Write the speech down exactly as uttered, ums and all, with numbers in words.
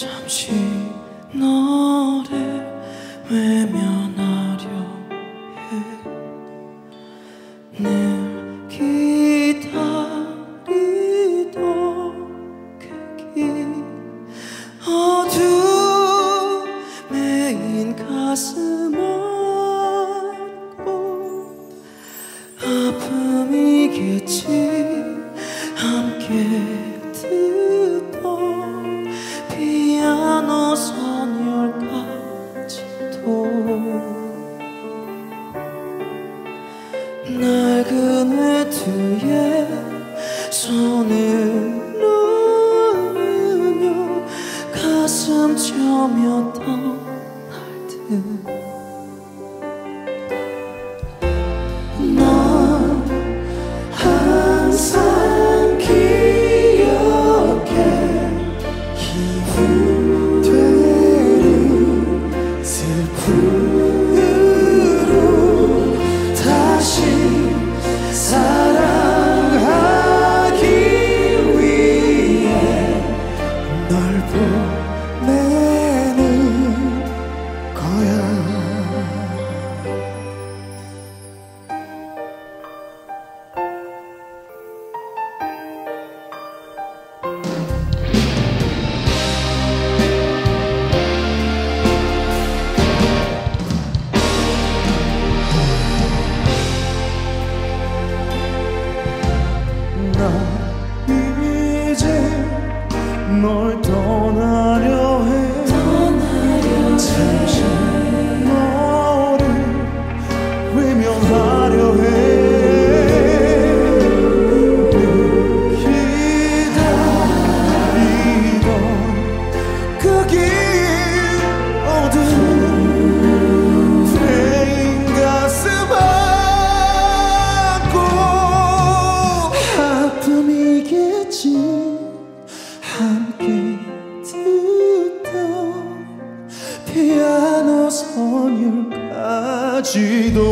잠시 너를 외면하려 해. 늘 기다리던 그 길 어둠에 가슴 안고 아픔이겠지. 함께 피아노 선율까지도 낡은 외투에 손을 누르며 가슴 저며 떠날 듯 넌 항상 이제 널 떠나려 해. 떠나려 잠시 해. 너를 외면하려 해. 기다리던 그 길 어두운 내 가슴 안고 아픔이겠지. 함께 듣던 피아노 선율까지도